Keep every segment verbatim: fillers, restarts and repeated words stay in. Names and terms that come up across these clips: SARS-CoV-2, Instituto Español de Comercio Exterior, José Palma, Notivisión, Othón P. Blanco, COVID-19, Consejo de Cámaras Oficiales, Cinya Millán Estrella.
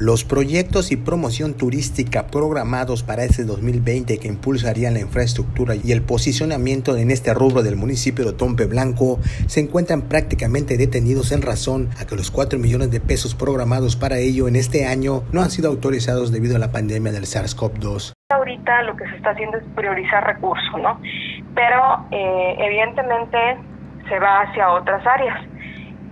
Los proyectos y promoción turística programados para este dos mil veinte que impulsarían la infraestructura y el posicionamiento en este rubro del municipio de Othón P. Blanco se encuentran prácticamente detenidos en razón a que los cuatro millones de pesos programados para ello en este año no han sido autorizados debido a la pandemia del SARS CoV dos. Ahorita lo que se está haciendo es priorizar recursos, ¿no? Pero eh, evidentemente se va hacia otras áreas.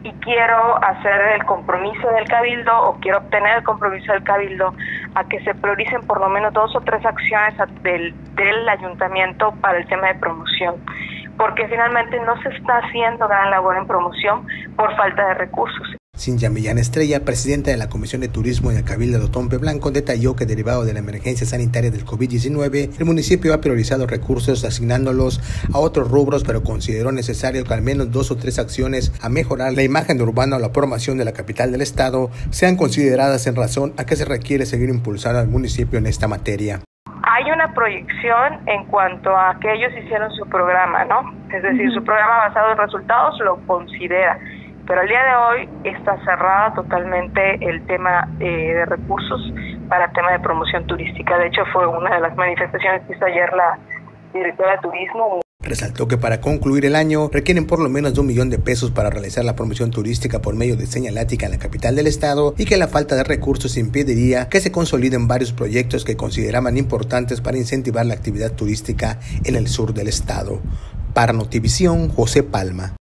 Y quiero hacer el compromiso del Cabildo, o quiero obtener el compromiso del Cabildo, a que se prioricen por lo menos dos o tres acciones del, del Ayuntamiento para el tema de promoción, porque finalmente no se está haciendo gran labor en promoción por falta de recursos. Cinya Millán Estrella, presidenta de la Comisión de Turismo en el Cabildo de Othón P. Blanco, detalló que derivado de la emergencia sanitaria del COVID diecinueve, el municipio ha priorizado recursos asignándolos a otros rubros, pero consideró necesario que al menos dos o tres acciones a mejorar la imagen urbana o la formación de la capital del estado sean consideradas en razón a que se requiere seguir impulsando al municipio en esta materia. Hay una proyección en cuanto a que ellos hicieron su programa, ¿no? Es decir, su programa basado en resultados lo considera. Pero al día de hoy está cerrada totalmente el tema eh, de recursos para el tema de promoción turística. De hecho, fue una de las manifestaciones que hizo ayer la directora de turismo. Resaltó que para concluir el año requieren por lo menos de un millón de pesos para realizar la promoción turística por medio de señalática en la capital del estado y que la falta de recursos impediría que se consoliden varios proyectos que consideraban importantes para incentivar la actividad turística en el sur del estado. Para Notivisión, José Palma.